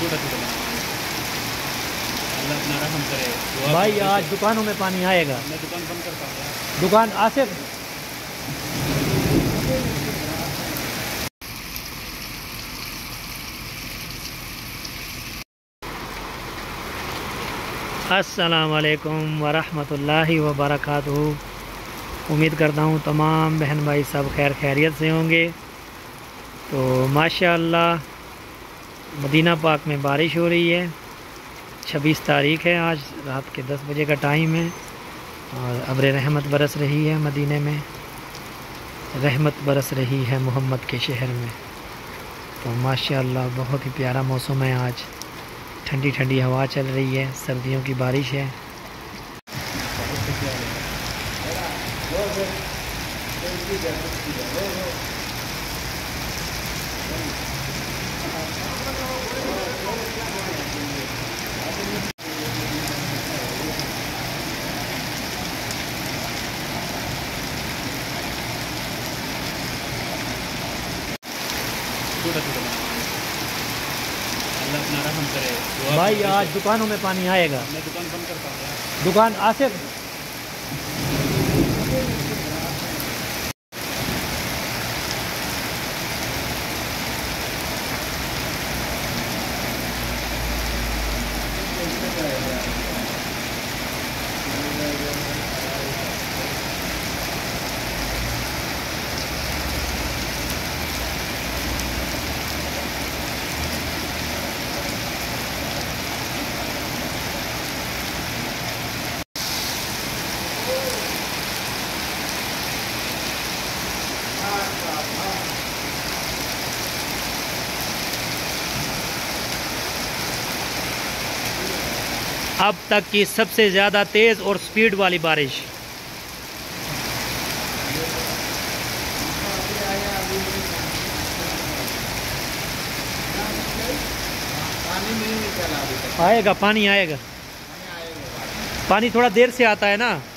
अल्लाह अपना रहम करे। भाई आज दुकानों में पानी आएगा। मैं दुकान बंद करता हूँ। दुकान आसिफ अस्सलाम वालेकुम वरहमतुल्लाहि वबरकातुहू। उम्मीद करता हूँ तमाम बहन भाई सब खैर खैरियत से होंगे। तो माशाअल्लाह मदीना पाक में बारिश हो रही है। 26 तारीख़ है, आज रात के 10 बजे का टाइम है और अब्र रहमत बरस रही है। मदीने में रहमत बरस रही है मोहम्मद के शहर में। तो माशाअल्लाह बहुत ही प्यारा मौसम है आज। ठंडी ठंडी हवा चल रही है, सर्दियों की बारिश है। भाई आज दुकानों में पानी आएगा। मैं दुकान बंद करता हूँ। दुकान आसिफ अब तक की सबसे ज़्यादा तेज़ और स्पीड वाली बारिश। आएगा, पानी आएगा। पानी थोड़ा देर से आता है ना।